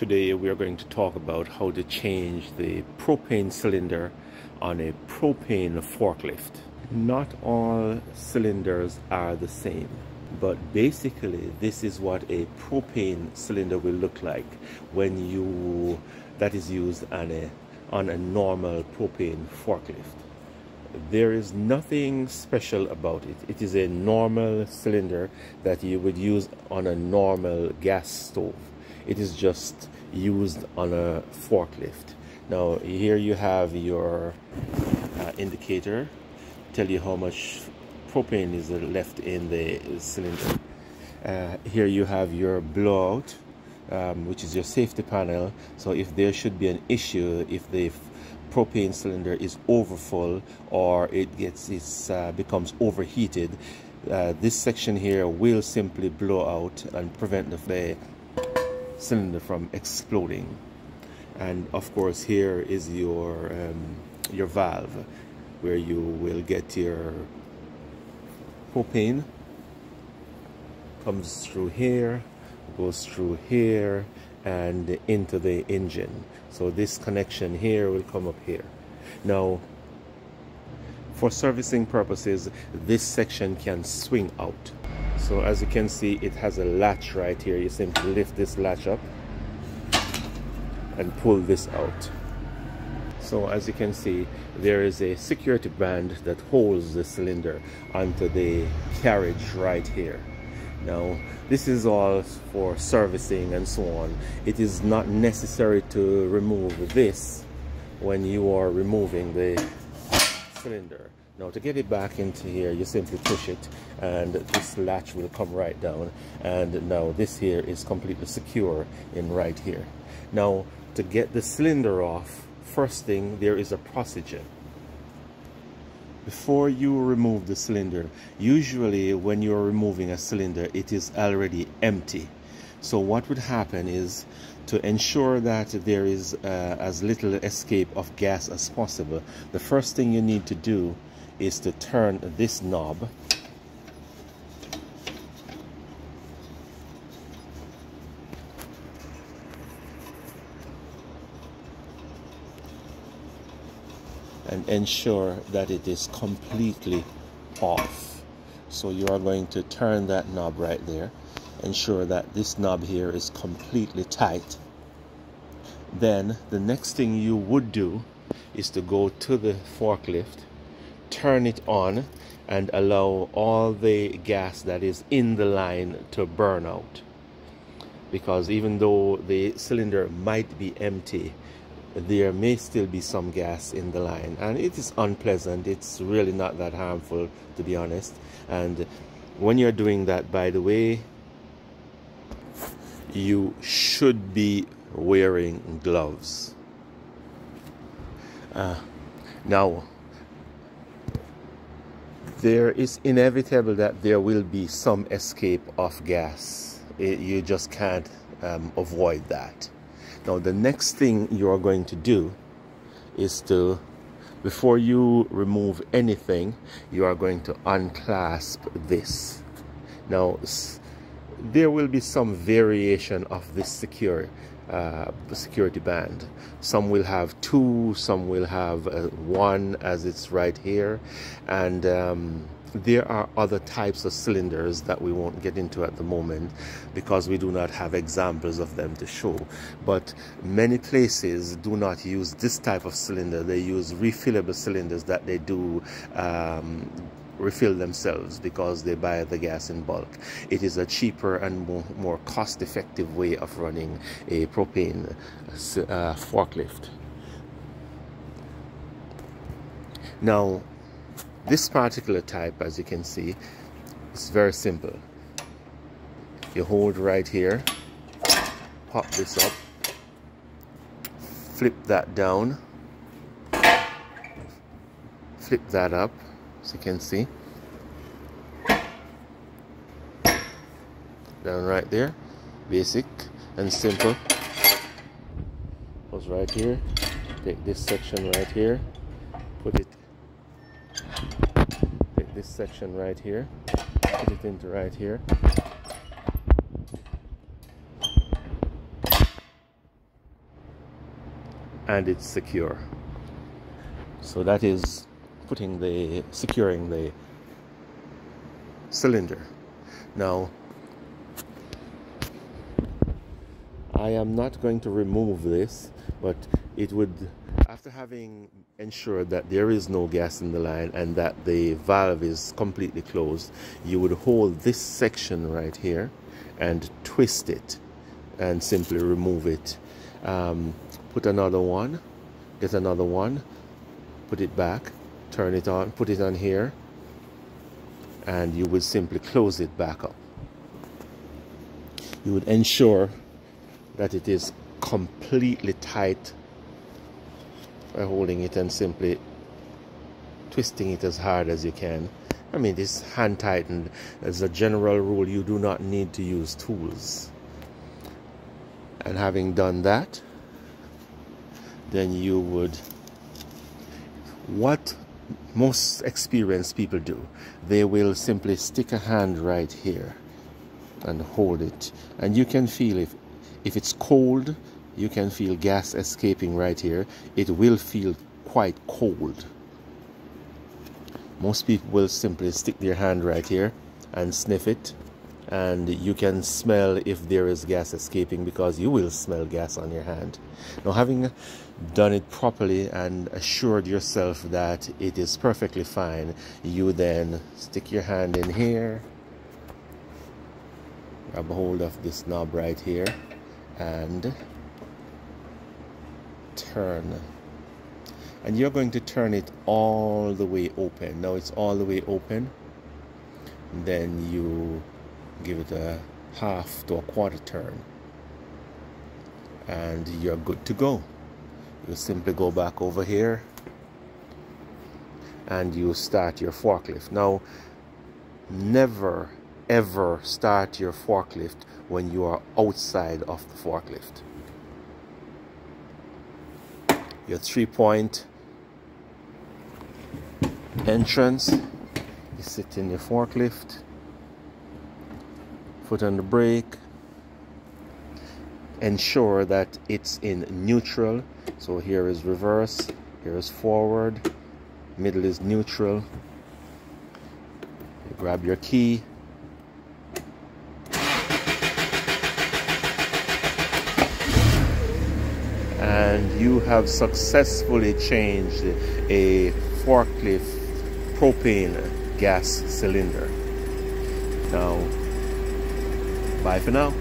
Today we are going to talk about how to change the propane cylinder on a propane forklift. Not all cylinders are the same, but basically this is what a propane cylinder will look like when that is used on a normal propane forklift. There is nothing special about it. It is a normal cylinder that you would use on a normal gas stove. It is just used on a forklift. Now here you have your indicator, tell you how much propane is left in the cylinder. Here you have your blowout, which is your safety panel. So if there should be an issue, if the propane cylinder is overfull or it becomes overheated, this section here will simply blow out and prevent the cylinder from exploding. And of course here is your valve where you will get your propane. Comes through here, goes through here and into the engine. So this connection here will come up here. Now for servicing purposes, this section can swing out. So as you can see, it has a latch right here. You simply lift this latch up and pull this out. So as you can see, there is a security band that holds the cylinder onto the carriage right here. Now this is all for servicing and so on. It is not necessary to remove this when you are removing the cylinder. Now to get it back into here, you simply push it and this latch will come right down, and now this here is completely secure in right here. Now to get the cylinder off, first thing, there is a procedure. Before you remove the cylinder, usually when you're removing a cylinder it is already empty. So what would happen is, to ensure that there is as little escape of gas as possible, the first thing you need to do is to turn this knob and ensure that it is completely off. So you are going to turn that knob right there, ensure that this knob here is completely tight. Then the next thing you would do is to go to the forklift, turn it on and allow all the gas that is in the line to burn out, because even though the cylinder might be empty, there may still be some gas in the line, and it is unpleasant. It's really not that harmful, to be honest. And when you're doing that, by the way, you should be wearing gloves. Now there is inevitable that there will be some escape of gas. You just can't avoid that. Now the next thing you are going to do is to, before you remove anything, you are going to unclasp this. Now there will be some variation of this security band. Some will have two, some will have one, as it's right here, and there are other types of cylinders that we won't get into at the moment because we do not have examples of them to show. But many places do not use this type of cylinder. They use refillable cylinders that they do refill themselves because they buy the gas in bulk. It is a cheaper and more cost-effective way of running a propane forklift. Now this particular type, as you can see, is very simple. You hold right here, pop this up, flip that down, flip that up, as you can see, down right there, basic and simple. Goes right here, take this section right here, take this section right here, put it into right here, and it's secure. So that is securing the cylinder. Now, I am not going to remove this, but it would, after having ensured that there is no gas in the line and that the valve is completely closed, you would hold this section right here and twist it and simply remove it. Put another one, get another one, put it back, turn it on, put it on here, and you would simply close it back up. You would ensure that it is completely tight by holding it and simply twisting it as hard as you can. I mean, this hand tightened. As a general rule, you do not need to use tools. And having done that, then you would, what most experienced people do, they will simply stick a hand right here and hold it, and you can feel if it's cold, you can feel gas escaping right here. It will feel quite cold. Most people will simply stick their hand right here and sniff it, and you can smell if there is gas escaping, because you will smell gas on your hand. Now, having done it properly and assured yourself that it is perfectly fine, you then stick your hand in here, grab hold of this knob right here, and turn. And you're going to turn it all the way open. Now it's all the way open. Then you give it a half to a quarter turn, and you're good to go. You simply go back over here and you start your forklift. Now, never ever start your forklift when you are outside of the forklift. Your 3-point entrance, you sit in your forklift, foot on the brake, ensure that it's in neutral. So here is reverse, here is forward, middle is neutral. You grab your key, and you have successfully changed a forklift propane gas cylinder. Now, bye for now.